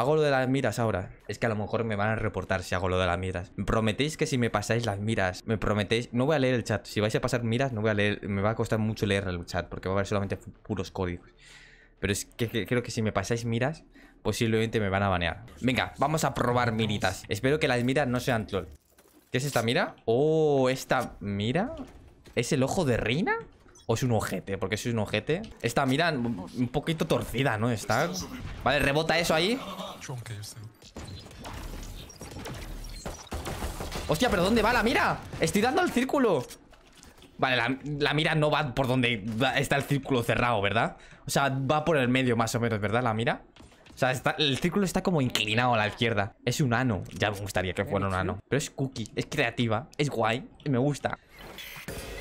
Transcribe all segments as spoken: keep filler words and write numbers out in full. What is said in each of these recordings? Hago lo de las miras ahora. Es que a lo mejor me van a reportar si hago lo de las miras. Me prometéis que si me pasáis las miras, me prometéis... No voy a leer el chat. Si vais a pasar miras, no voy a leer... Me va a costar mucho leer el chat porque va a haber solamente puros códigos. Pero es que, que creo que si me pasáis miras, posiblemente me van a banear. Venga, vamos a probar miritas. Espero que las miras no sean troll. ¿Qué es esta mira? Oh, esta mira... ¿Es el ojo de reina? ¿O es un ojete? Porque es un ojete. Esta mira un poquito torcida, ¿no? Está. Vale, rebota eso ahí. Hostia, pero ¿dónde va la mira? Estoy dando al círculo. Vale, la, la mira no va por donde está el círculo cerrado, ¿verdad? O sea, va por el medio más o menos, ¿verdad? La mira. O sea, está, el círculo está como inclinado a la izquierda. Es un ano. Ya me gustaría que fuera un ano. Pero es cookie, es creativa, es guay, me gusta.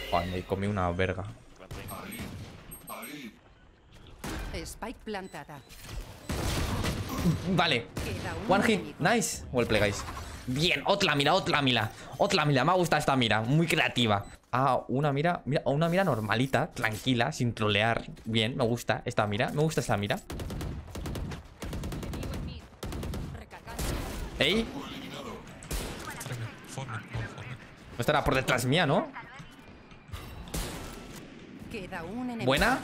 Joder, me comí una verga. Spike plantada. Vale. One hit. Nice. Well play, guys. Bien. Otra mira, otra mira. Otra mira. Me gusta esta mira. Muy creativa. Ah, una mira. Mira, una mira normalita. Tranquila. Sin trolear. Bien. Me gusta esta mira. Me gusta esta mira. Ey. No estará por detrás mía, ¿no? Buena.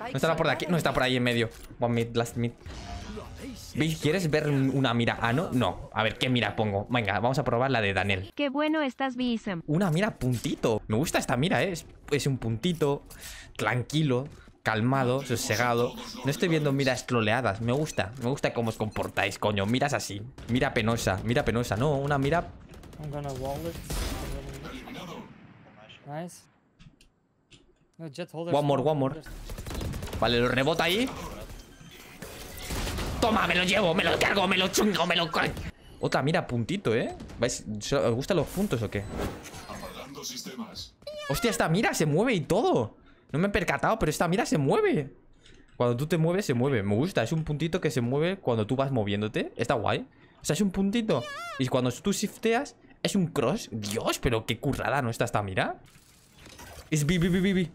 No estará por aquí. No está por ahí en medio. One mid, last mid. ¿Veis? ¿Quieres ver una mira? Ah, no. No. A ver, ¿qué mira pongo? Venga, vamos a probar la de Daniel. Qué bueno estás, Bisem. Una mira puntito. Me gusta esta mira, ¿eh? Es, es un puntito. Tranquilo. Calmado. Sosegado. No estoy viendo miras troleadas. Me gusta. Me gusta cómo os comportáis, coño. Miras así. Mira penosa. Mira penosa. No, una mira. Nice. One more, one more. Vale, lo rebota ahí. Toma, me lo llevo, me lo cargo, me lo chungo, me lo... Otra mira, puntito, ¿eh? ¿Veis? ¿Os gustan los puntos o qué? Hostia, esta mira se mueve y todo. No me he percatado, pero esta mira se mueve. Cuando tú te mueves, se mueve. Me gusta, es un puntito que se mueve cuando tú vas moviéndote. Está guay. O sea, es un puntito. Y cuando tú shifteas, es un cross. Dios, pero qué currada no está esta mira. Es B, B, B, B, B.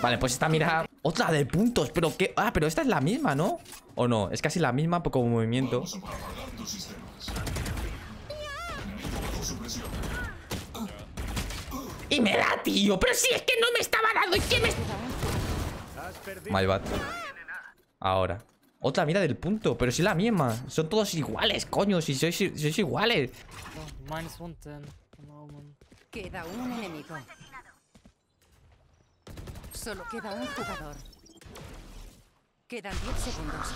Vale, pues esta mira. Otra de puntos, pero que. Ah, pero esta es la misma, ¿no? O no, es casi la misma como movimiento. Y me da, tío. Pero si es que no me estaba dando. Es que me. My bad. Ahora. Otra mira del punto, pero si la misma. Son todos iguales, coño. Si sois, si sois iguales. Queda un enemigo. Solo queda un jugador. Quedan diez segundos.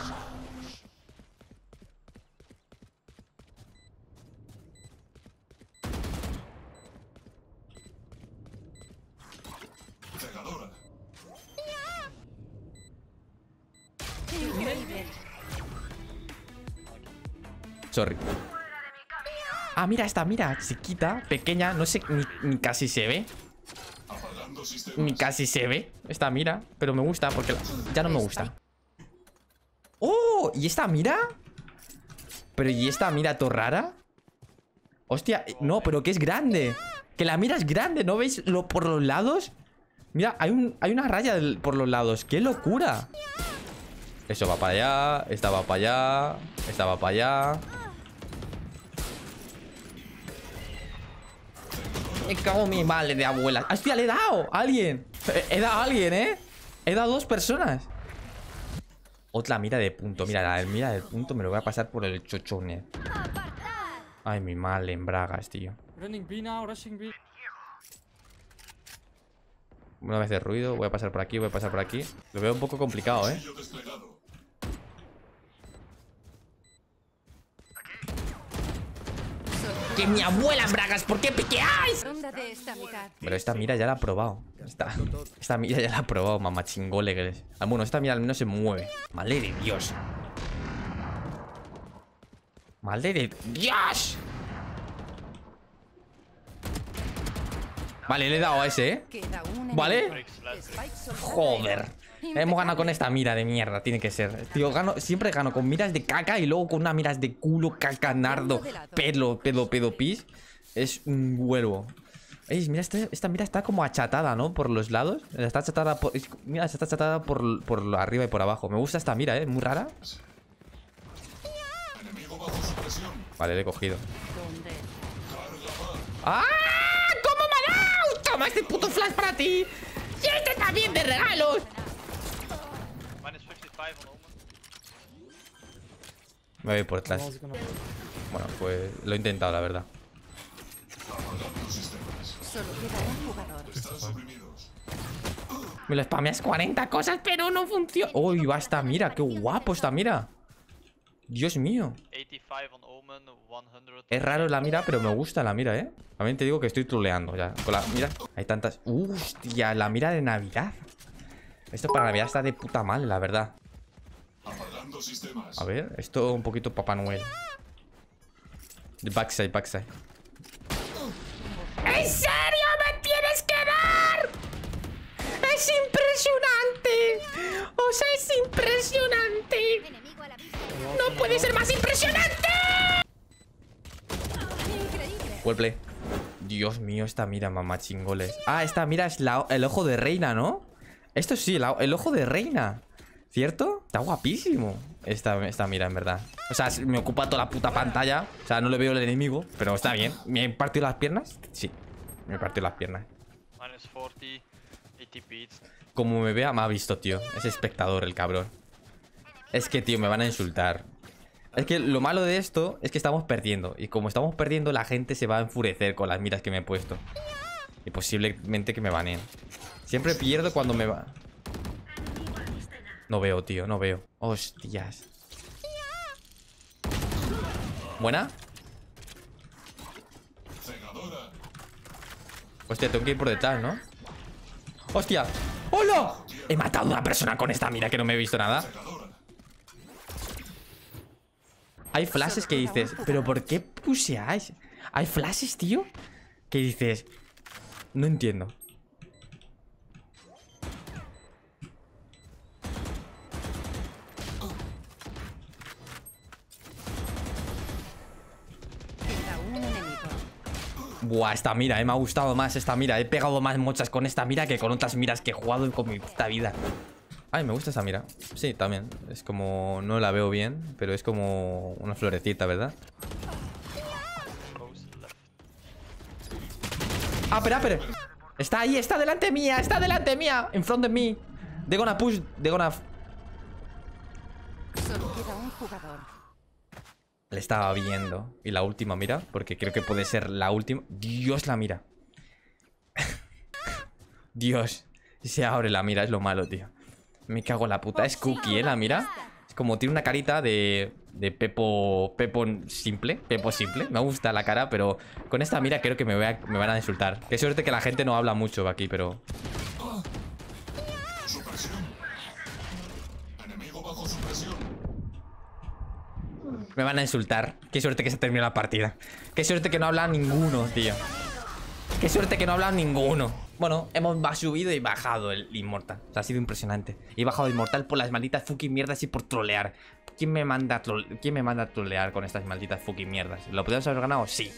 Pegadora. Sorry. Ah, mira esta, mira, chiquita, pequeña, no sé, ni, ni casi se ve. Ni casi se ve esta mira, pero me gusta porque la, ya no me gusta. ¡Oh! ¿Y esta mira? ¿Pero y esta mira todo rara? Hostia, no, pero que es grande. Que la mira es grande, ¿no veis lo, por los lados? Mira, hay, un, hay una raya del, por los lados. ¡Qué locura! Eso va para allá, esta va para allá, esta va para allá. Me cago en mi madre de abuela. ¡Hostia, le he dado a alguien! He dado a alguien, ¿eh? He dado a dos personas. Otra mira de punto. Mira, la mira del punto me lo voy a pasar por el chochone. Ay, mi madre en bragas, tío. Una vez de ruido, voy a pasar por aquí, voy a pasar por aquí. Lo veo un poco complicado, ¿eh? ¡Que mi abuela en bragas! ¿Por qué piqueáis? Pero esta mira ya la ha probado. Esta, esta mira ya la ha probado, mamá chingole que eres. Bueno, esta mira al menos se mueve. ¡Madre de Dios! ¡Madre de Dios! Vale, le he dado a ese, ¿eh? ¿Vale? Joder. Hemos ganado con esta mira de mierda, tiene que ser. Tío, gano, siempre gano con miras de caca y luego con unas miras de culo, caca, nardo, pelo, pedo, pedo, pis. Es un huevo. Ey, mira, esta, esta mira está como achatada, ¿no? Por los lados. Está achatada por... Mira, está achatada por, por arriba y por abajo. Me gusta esta mira, ¿eh? Muy rara. Vale, le he cogido. ¡Ah! ¡Cómo me ha dado! ¡Toma este puto flash para ti! ¡Y este también de regalos! Me voy por atrás. Bueno, pues lo he intentado, la verdad. Me lo spameas cuarenta cosas, pero no funciona. Uy, va esta mira, qué guapo esta mira. Dios mío. Es raro la mira, pero me gusta la mira, ¿eh? También te digo que estoy troleando ya. Con la mira. Hay tantas. Hostia, la mira de Navidad. Esto para Navidad está de puta mal, la verdad. A ver, esto un poquito Papá Noel. Backside, backside. ¿En serio me tienes que dar? Es impresionante. O sea, es impresionante. ¡No puede ser más impresionante! Well play. Dios mío, esta mira, mamá chingoles. Ah, esta mira es la, el ojo de reina, ¿no? Esto sí, la, el ojo de reina. ¿Cierto? Está guapísimo esta, esta mira, en verdad. O sea, me ocupa toda la puta pantalla. O sea, no le veo el enemigo, pero está bien. ¿Me he partido las piernas? Sí, me he partido las piernas. Como me vea, me ha visto, tío. Es espectador el cabrón. Es que, tío, me van a insultar. Es que lo malo de esto es que estamos perdiendo. Y como estamos perdiendo, la gente se va a enfurecer con las miras que me he puesto. Y posiblemente que me baneen. Siempre pierdo cuando me va... No veo, tío, no veo. Hostias. ¿Buena? Hostia, tengo que ir por detrás, ¿no? ¡Hostia! ¡Hola! He matado a una persona con esta mira que no me he visto nada. Hay flashes que dices, pero ¿por qué puseáis? Hay flashes, tío, que dices, no entiendo. Buah, esta mira, eh, me ha gustado más esta mira. He pegado más mochas con esta mira que con otras miras que he jugado con mi puta vida. Ay, me gusta esa mira. Sí, también. Es como... No la veo bien, pero es como una florecita, ¿verdad? Ah, espera, espera. Está ahí, está delante mía, está delante mía. In front of me. They're gonna push, they're gonna... Le estaba viendo. Y la última mira, porque creo que puede ser la última. Dios, la mira. Dios. Se abre la mira, es lo malo, tío. Me cago en la puta. Es cookie, ¿eh? La mira. Es como tiene una carita de, de Pepo... Pepo simple. Pepo simple. Me gusta la cara, pero con esta mira creo que me, voy a, me van a insultar. Qué suerte que la gente no habla mucho aquí, pero... Me van a insultar. Qué suerte que se terminó la partida. Qué suerte que no habla ninguno, tío. Qué suerte que no habla ninguno. Bueno, hemos subido y bajado el inmortal. O sea, ha sido impresionante. He bajado inmortal por las malditas fucking mierdas y por trolear. ¿Quién me manda a trolear? ¿Quién me manda a trolear con estas malditas fucking mierdas? ¿Lo podríamos haber ganado? Sí.